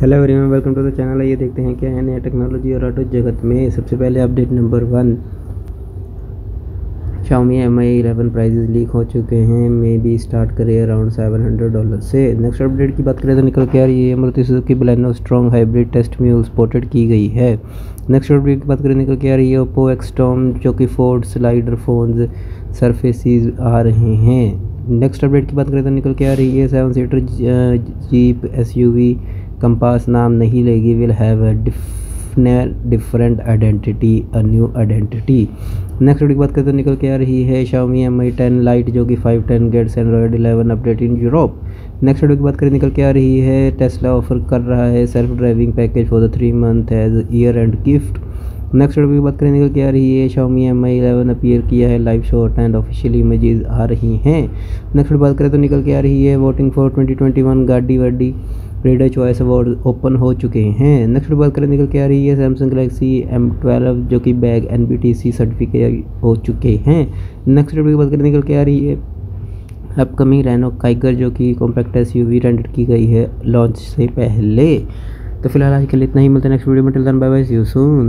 Hello everyone, welcome to the channel. ये देखते हैं क्या है नया टेक्नोलॉजी और ऑटो जगत में। सबसे पहले update number 1, Xiaomi Mi 11 prices leak हो चुके हैं। मे बी स्टार्ट करे अराउंड $700 से। नेक्स्ट अपडेट की बात करें तो निकल के यार ये Maruti Suzuki Baleno strong hybrid test mule spotted की गई है। नेक्स्ट अपडेट की बात करें निकल के यार ये ओप्पो एक्स स्टॉर्म जो कि फोल्ड स्लाइडर फोन्स सरफेसिस आ रहे हैं। नेक्स्ट अपडेट की बात करें तो निकल के यार ये 7 सीटर जीप SUV कंपास नाम नहीं लेगी, will have a different identity, a new identity. Next video की बात करते निकल के आ रही है Xiaomi Mi 10 Lite जो कि 510 gets Android 11 update in Europe. Next video की बात करें निकल के आ रही है टेस्ला ऑफर कर रहा है self driving package for the 3 month as year and gift. Next video की बात करें निकल के आ रही है Xiaomi Mi 11 अपीयर किया है live shot and official images आ रही हैं। नेक्स्ट बात करें तो निकल के आ रही है वोटिंग फॉर 2021 गाड़ी वाड़ी रीडर चॉइस अवार्ड ओपन हो चुके हैं। नेक्स्ट बात करें निकल के आ रही है सैमसंग गलेक्सी M12 जो कि बैग NBTC सर्टिफिकेट हो चुके हैं। नेक्स्ट वीडियो की बात करें निकल के आ रही है अपकमिंग रेनो काइगर जो कि कॉम्पैक्ट SUV रेंडर की गई है लॉन्च से पहले। तो फिलहाल आज के लिए इतना ही, मिलते हैं नेक्स्ट वीडियो में। Till then bye bye, see you soon.